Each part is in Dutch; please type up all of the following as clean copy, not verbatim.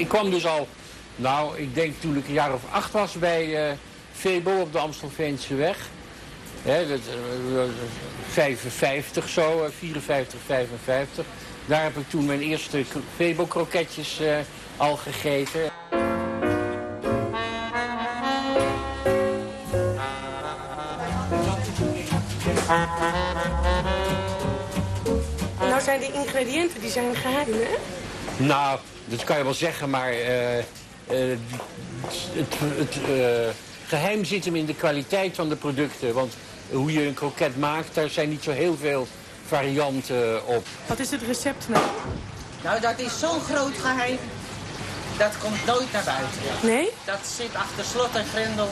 Ik kwam dus al, nou, ik denk toen ik een jaar of 8 was bij Febo op de Amstelveenseweg. 55 zo, 54, 55. Daar heb ik toen mijn eerste Febo-kroketjes al gegeten. Nou zijn de ingrediënten, die zijn geheim, hè? Nou, dat kan je wel zeggen, maar het geheim zit hem in de kwaliteit van de producten. Want hoe je een kroket maakt, daar zijn niet zo heel veel varianten op. Wat is het recept nou? Nou, dat is zo'n groot geheim. Dat komt nooit naar buiten. Nee? Dat zit achter slot en grendel.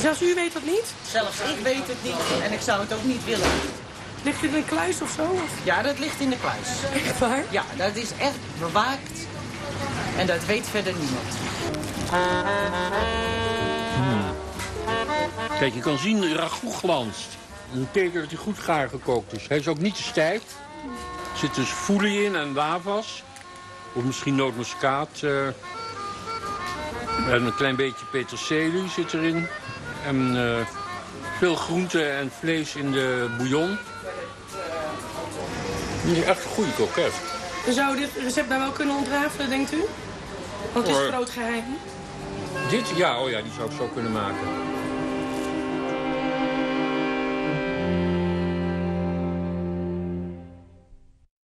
Zelfs u weet dat niet? Zelfs ik weet het niet en ik zou het ook niet willen. Ligt het in een kluis of zo? Of? Ja, dat ligt in de kluis. Echt waar? Ja, dat is echt bewaakt en dat weet verder niemand. Kijk, je kan zien, ragout glanst. Dan betekent dat hij goed gaar gekookt is. Hij is ook niet te stijf. Er zit dus foelie in en lavas. Of misschien nootmuskaat. En een klein beetje peterselie zit erin. En veel groente en vlees in de bouillon. Dit is echt een goede kroket. Zou dit recept nou wel kunnen ontrafelen, denkt u? Want het is een groot geheim. Dit? Ja, oh ja, die zou ik zo kunnen maken.